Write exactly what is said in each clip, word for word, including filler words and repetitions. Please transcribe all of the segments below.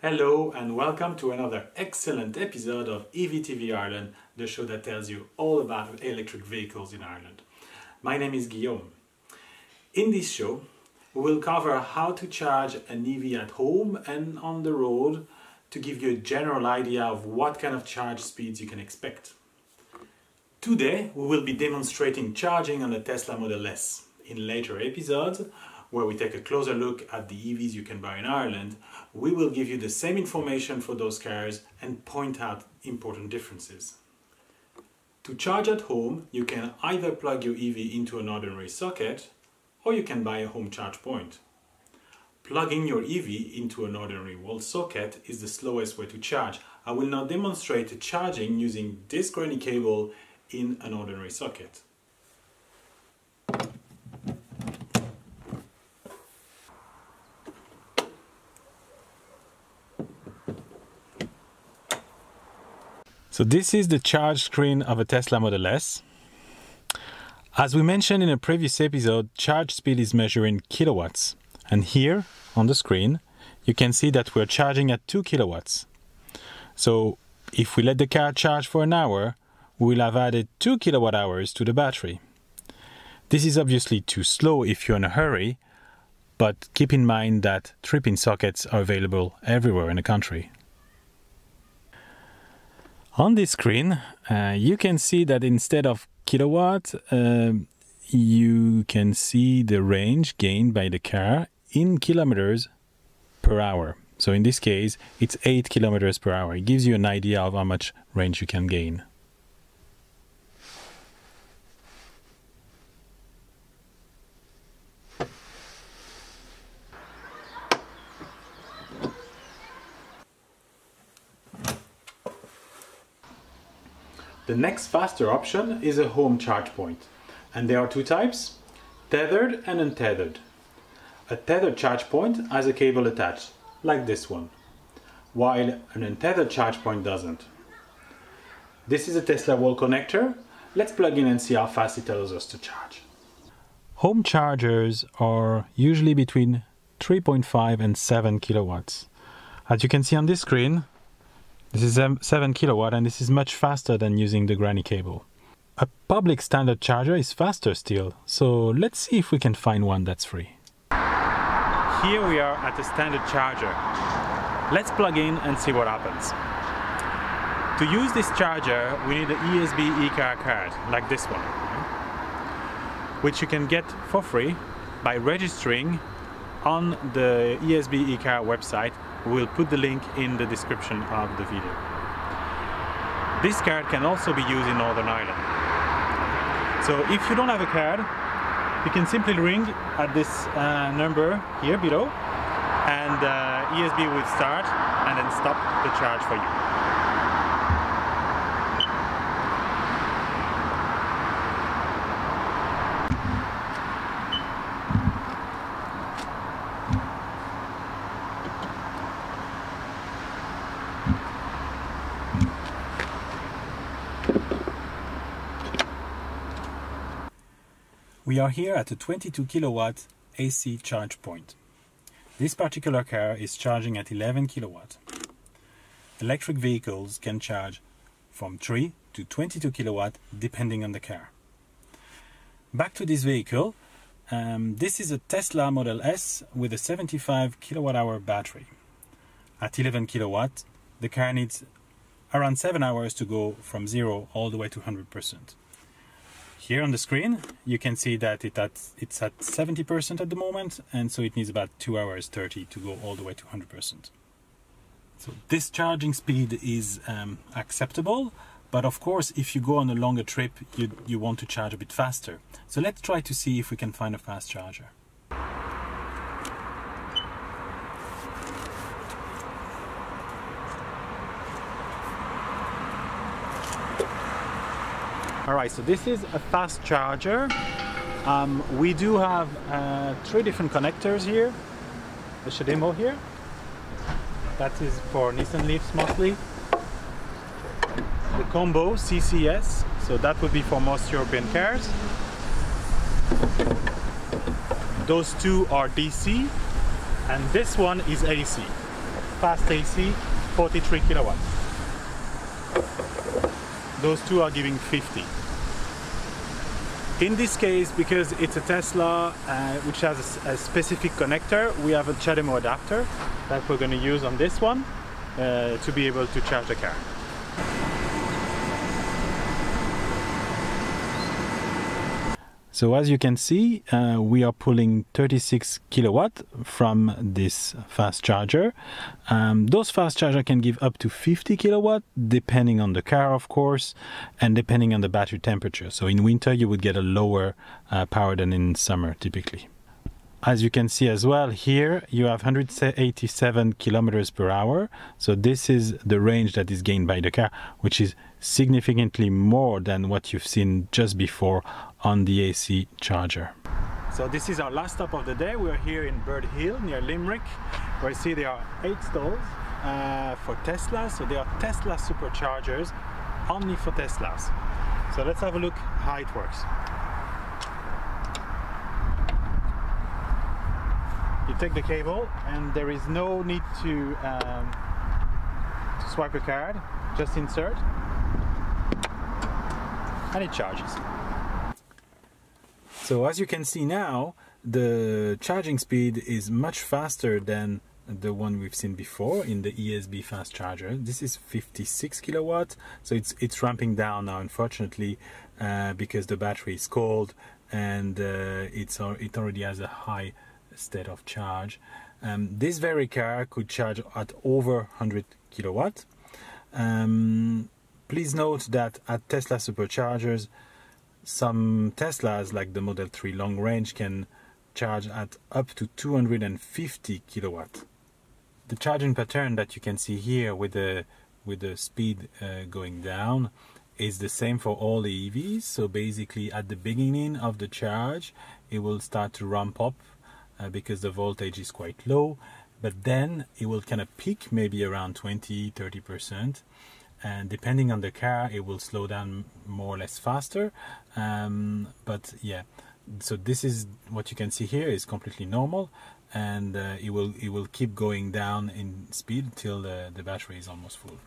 Hello and welcome to another excellent episode of E V T V Ireland, the show that tells you all about electric vehicles in Ireland. My name is Guillaume. In this show, we will cover how to charge an E V at home and on the road to give you a general idea of what kind of charge speeds you can expect. Today, we will be demonstrating charging on the Tesla Model S. In later episodes, where we take a closer look at the E Vs you can buy in Ireland, we will give you the same information for those cars and point out important differences. To charge at home, you can either plug your E V into an ordinary socket, or you can buy a home charge point. Plugging your E V into an ordinary wall socket is the slowest way to charge. I will now demonstrate charging using this granny cable in an ordinary socket. So this is the charge screen of a Tesla Model S. As we mentioned in a previous episode, charge speed is measured in kilowatts. And here on the screen, you can see that we're charging at two kilowatts. So if we let the car charge for an hour, we'll have added two kilowatt hours to the battery. This is obviously too slow if you're in a hurry, but keep in mind that three-pin sockets are available everywhere in the country. On this screen, uh, you can see that instead of kilowatt, uh, you can see the range gained by the car in kilometers per hour. So in this case, it's eight kilometers per hour. It gives you an idea of how much range you can gain. The next faster option is a home charge point, and there are two types, tethered and untethered. A tethered charge point has a cable attached, like this one, while an untethered charge point doesn't. This is a Tesla Wall Connector. Let's plug in and see how fast it tells us to charge. Home chargers are usually between three point five and seven kilowatts. As you can see on this screen, this is seven kilowatt, and this is much faster than using the granny cable. A public standard charger is faster still, so let's see if we can find one that's free. Here we are at a standard charger. Let's plug in and see what happens. To use this charger, we need an E S B e-car card, like this one, which you can get for free by registering on the E S B e-car website. We'll put the link in the description of the video. This card can also be used in Northern Ireland. So if you don't have a card, you can simply ring at this uh, number here below, and uh, E S B will start and then stop the charge for you. We are here at a twenty-two kilowatt A C charge point. This particular car is charging at eleven kilowatt. Electric vehicles can charge from three to twenty-two kilowatt depending on the car. Back to this vehicle. Um, this is a Tesla Model S with a seventy-five kilowatt hour battery. At eleven kilowatt, the car needs around seven hours to go from zero all the way to one hundred percent. Here on the screen, you can see that it at, it's at seventy percent at the moment, and so it needs about two hours thirty to go all the way to one hundred percent. So this charging speed is um, acceptable, but of course, if you go on a longer trip, you, you want to charge a bit faster. So let's try to see if we can find a fast charger. Alright, so this is a fast charger. Um, we do have uh, three different connectors here. The CHAdeMO here. That is for Nissan Leafs mostly. The Combo C C S, so that would be for most European cars. Those two are D C, and this one is A C. fast A C, forty-three kilowatts. Those two are giving fifty. In this case, because it's a Tesla uh, which has a, a specific connector, we have a CHAdeMO adapter that we're going to use on this one uh, to be able to charge the car. So as you can see, uh, we are pulling thirty-six kilowatt from this fast charger. Um, those fast charger can give up to fifty kilowatt, depending on the car, of course, and depending on the battery temperature. So in winter, you would get a lower uh, power than in summer, typically. As you can see as well here, you have one hundred eighty-seven kilometers per hour. So this is the range that is gained by the car, which is significantly more than what you've seen just before on the A C charger. So this is our last stop of the day. We're here in Bird Hill near Limerick, where you see there are eight stalls uh, for Tesla. So they are Tesla superchargers, only for Teslas. So let's have a look how it works. You take the cable, and there is no need to, um, to swipe a card, just insert, and it charges. So as you can see now, the charging speed is much faster than the one we've seen before in the E S B fast charger. This is fifty-six kilowatt, so it's, it's ramping down now, unfortunately, uh, because the battery is cold and uh, it's, it already has a high state of charge. Um, this very car could charge at over one hundred kilowatt. Um, please note that at Tesla superchargers, some Teslas like the Model three Long Range can charge at up to two hundred fifty kilowatt. The charging pattern that you can see here with the, with the speed uh, going down is the same for all E Vs. So basically at the beginning of the charge, it will start to ramp up Uh, because the voltage is quite low, but then it will kind of peak maybe around twenty to thirty percent, and depending on the car it will slow down more or less faster, um, but yeah, so this is what you can see here is completely normal, and uh, it will it will keep going down in speed till the, the battery is almost full.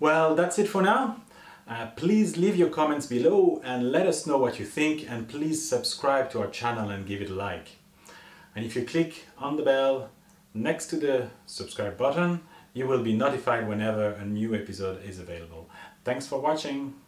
Well, that's it for now. Uh, please leave your comments below and let us know what you think, and please subscribe to our channel and give it a like. And if you click on the bell next to the subscribe button, you will be notified whenever a new episode is available. Thanks for watching!